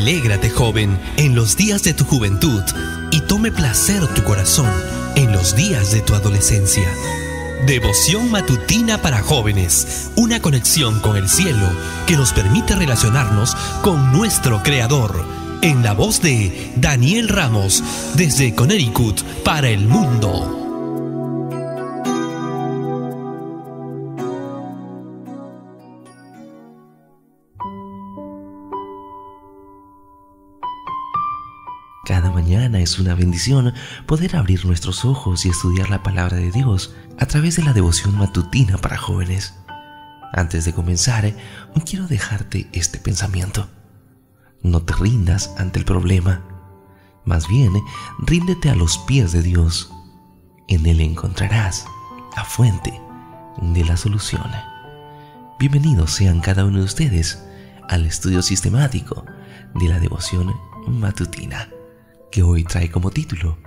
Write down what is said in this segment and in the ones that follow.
Alégrate, joven, en los días de tu juventud, y tome placer tu corazón en los días de tu adolescencia. Devoción Matutina para Jóvenes, una conexión con el cielo que nos permite relacionarnos con nuestro Creador. En la voz de Daniel Ramos, desde Connecticut para el mundo. Cada mañana es una bendición poder abrir nuestros ojos y estudiar la palabra de Dios a través de la devoción matutina para jóvenes. Antes de comenzar, quiero dejarte este pensamiento. No te rindas ante el problema, más bien ríndete a los pies de Dios. En Él encontrarás la fuente de la solución. Bienvenidos sean cada uno de ustedes al estudio sistemático de la devoción matutina, que hoy trae como título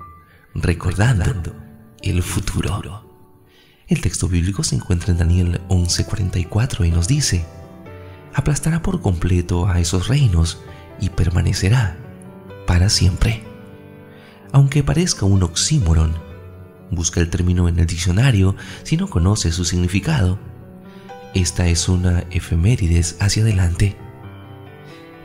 Recordando el futuro. El texto bíblico se encuentra en Daniel 11:44 y nos dice: aplastará por completo a esos reinos y permanecerá para siempre. Aunque parezca un oxímoron, busca el término en el diccionario si no conoces su significado. Esta es una efemérides hacia adelante.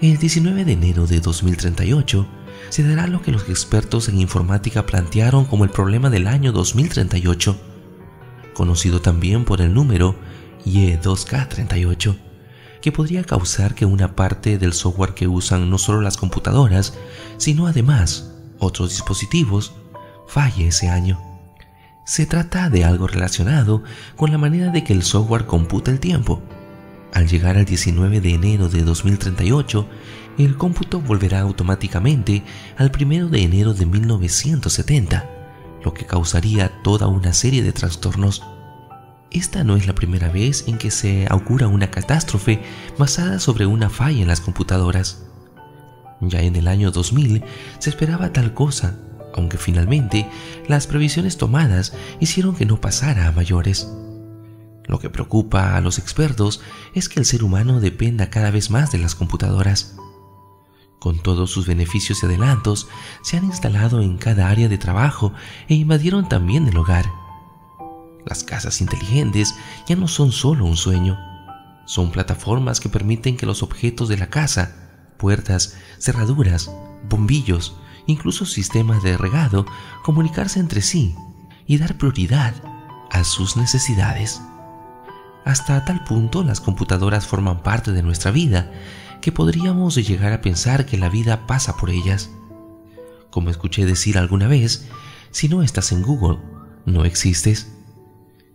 El 19 de enero de 2038 se dará lo que los expertos en informática plantearon como el problema del año 2038, conocido también por el número Y2K38, que podría causar que una parte del software que usan no solo las computadoras, sino además otros dispositivos, falle ese año. Se trata de algo relacionado con la manera de que el software computa el tiempo. Al llegar al 19 de enero de 2038, el cómputo volverá automáticamente al 1 de enero de 1970, lo que causaría toda una serie de trastornos. Esta no es la primera vez en que se augura una catástrofe basada sobre una falla en las computadoras. Ya en el año 2000 se esperaba tal cosa, aunque finalmente las previsiones tomadas hicieron que no pasara a mayores. Lo que preocupa a los expertos es que el ser humano dependa cada vez más de las computadoras. Con todos sus beneficios y adelantos, se han instalado en cada área de trabajo e invadieron también el hogar. Las casas inteligentes ya no son solo un sueño, son plataformas que permiten que los objetos de la casa, puertas, cerraduras, bombillos, incluso sistemas de regado, comunicarse entre sí y dar prioridad a sus necesidades. Hasta tal punto las computadoras forman parte de nuestra vida que podríamos llegar a pensar que la vida pasa por ellas. Como escuché decir alguna vez, si no estás en Google, no existes.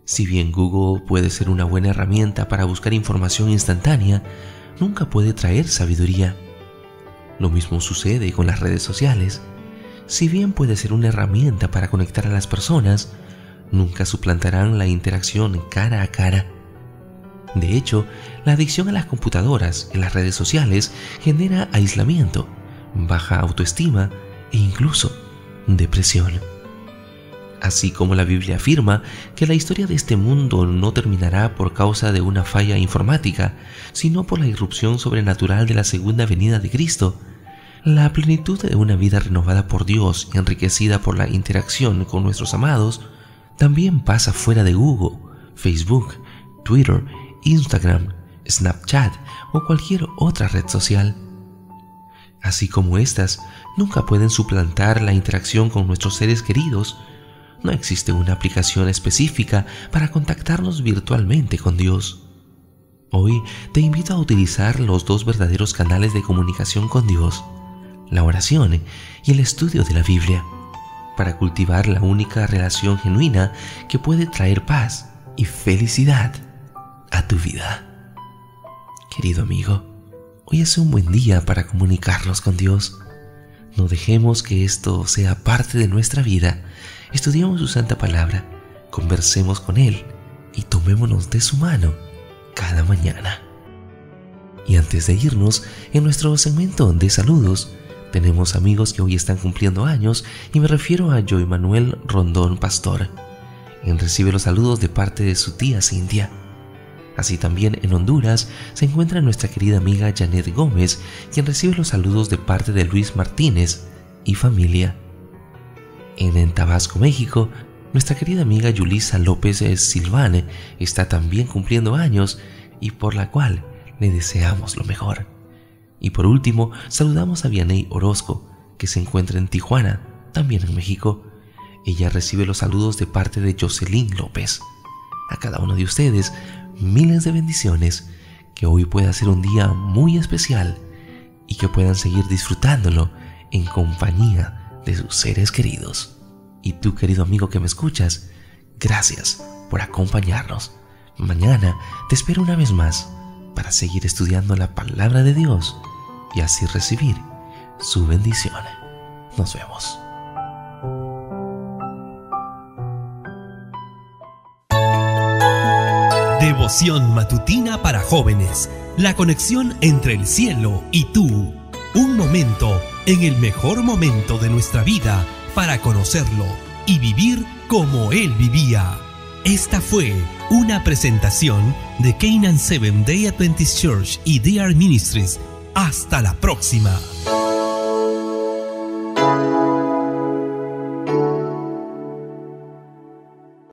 Si bien Google puede ser una buena herramienta para buscar información instantánea, nunca puede traer sabiduría. Lo mismo sucede con las redes sociales. Si bien puede ser una herramienta para conectar a las personas, nunca suplantarán la interacción cara a cara. De hecho, la adicción a las computadoras en las redes sociales genera aislamiento, baja autoestima e incluso depresión. Así como la Biblia afirma que la historia de este mundo no terminará por causa de una falla informática, sino por la irrupción sobrenatural de la segunda venida de Cristo, la plenitud de una vida renovada por Dios y enriquecida por la interacción con nuestros amados, también pasa fuera de Google, Facebook, Twitter, Instagram, Snapchat o cualquier otra red social. Así como estas nunca pueden suplantar la interacción con nuestros seres queridos, no existe una aplicación específica para contactarnos virtualmente con Dios. Hoy te invito a utilizar los dos verdaderos canales de comunicación con Dios, la oración y el estudio de la Biblia, para cultivar la única relación genuina que puede traer paz y felicidad a tu vida. Querido amigo, hoy es un buen día para comunicarnos con Dios. No dejemos que esto sea parte de nuestra vida. Estudiemos su santa palabra, conversemos con Él y tomémonos de su mano cada mañana. Y antes de irnos, en nuestro segmento de saludos, tenemos amigos que hoy están cumpliendo años y me refiero a Joey Manuel Rondón Pastor, quien recibe los saludos de parte de su tía Cintia. Así también en Honduras se encuentra nuestra querida amiga Janet Gómez, quien recibe los saludos de parte de Luis Martínez y familia. En Tabasco, México, nuestra querida amiga Yulisa López Silvane está también cumpliendo años y por la cual le deseamos lo mejor. Y por último, saludamos a Vianey Orozco, que se encuentra en Tijuana, también en México. Ella recibe los saludos de parte de Jocelyn López. A cada uno de ustedes, miles de bendiciones, que hoy pueda ser un día muy especial y que puedan seguir disfrutándolo en compañía de sus seres queridos. Y tú, querido amigo que me escuchas, gracias por acompañarnos. Mañana te espero una vez más para seguir estudiando la palabra de Dios y así recibir su bendición. Nos vemos. Devoción matutina para jóvenes, la conexión entre el cielo y tú. Un momento, en el mejor momento de nuestra vida, para conocerlo y vivir como Él vivía. Esta fue una presentación de Canaan Seven Day Adventist Church y DR Ministries. Hasta la próxima.